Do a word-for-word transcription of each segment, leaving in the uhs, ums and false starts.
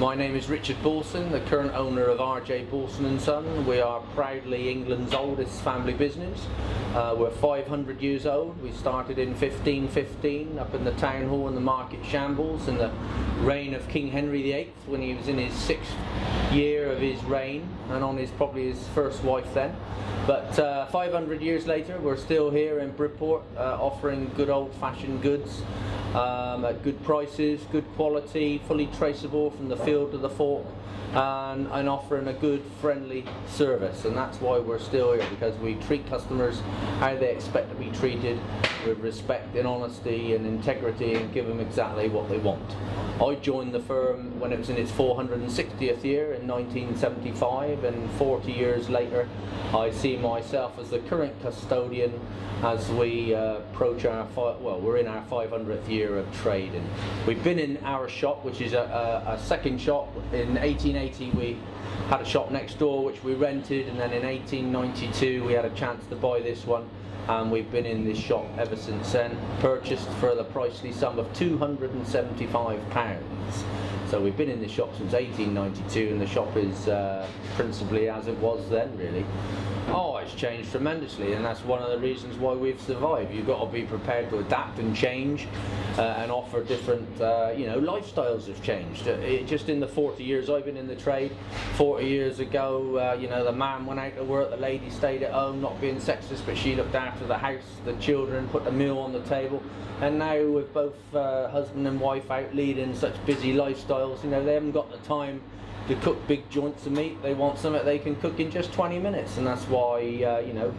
My name is Richard Balson, the current owner of R J Balson and Son. We are proudly England's oldest family business. Uh, we're five hundred years old. We started in fifteen fifteen up in the town hall in the Market Shambles in the reign of King Henry the eighth, when he was in his sixth year of his reign and on his probably his first wife then. But uh, five hundred years later, we're still here in Bridport uh, offering good old-fashioned goods. Um, at good prices, good quality, fully traceable from the field to the fork, and, and offering a good friendly service. And that's why we're still here, because we treat customers how they expect to be treated, with respect and honesty and integrity, and give them exactly what they want. I joined the firm when it was in its four hundred sixtieth year in nineteen seventy-five, and forty years later I see myself as the current custodian as we uh, approach our, fi well we're in our five hundredth year of trading. We've been in our shop, which is a, a, a second shop. In eighteen eighty we had a shop next door which we rented, and then in eighteen ninety-two we had a chance to buy this one, and we've been in this shop ever since then, purchased for the pricely sum of two hundred and seventy-five pounds. So we've been in this shop since eighteen ninety-two, and the shop is uh, principally as it was then, really. Oh, it's changed tremendously, and that's one of the reasons why we've survived. You've got to be prepared to adapt and change uh, and offer different, uh, you know, lifestyles have changed. It, just in the forty years I've been in the trade, forty years ago, uh, you know, the man went out to work, the lady stayed at home, not being sexist, but she looked after the house, the children, put the meal on the table. And now with both uh, husband and wife out leading such busy lifestyles, you know, they haven't got the time to cook big joints of meat. They want something they can cook in just twenty minutes, and that's why uh, you know,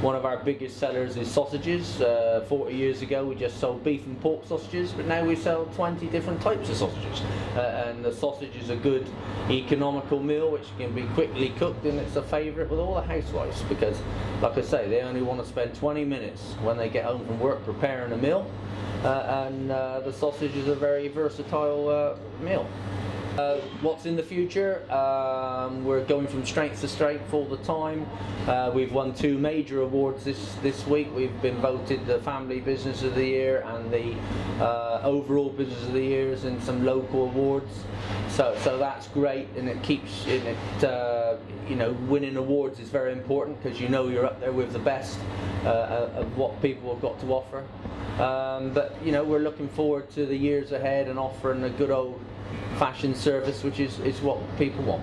one of our biggest sellers is sausages. Uh, forty years ago we just sold beef and pork sausages, but now we sell twenty different types of sausages, uh, and the sausage is a good economical meal which can be quickly cooked, and it's a favourite with all the housewives, because like I say, they only want to spend twenty minutes when they get home from work preparing a meal, uh, and uh, the sausage is a very versatile uh, meal. Uh, what's in the future? Um, we're going from strength to strength all the time. Uh, we've won two major awards this, this week. We've been voted the Family Business of the Year and the uh, Overall Business of the Years, and some local awards. So, so that's great, and it keeps in it. Uh, you know, winning awards is very important, because you know you're up there with the best uh, of what people have got to offer. Um, but you know, we're looking forward to the years ahead and offering a good old fashion service, which is, is what people want.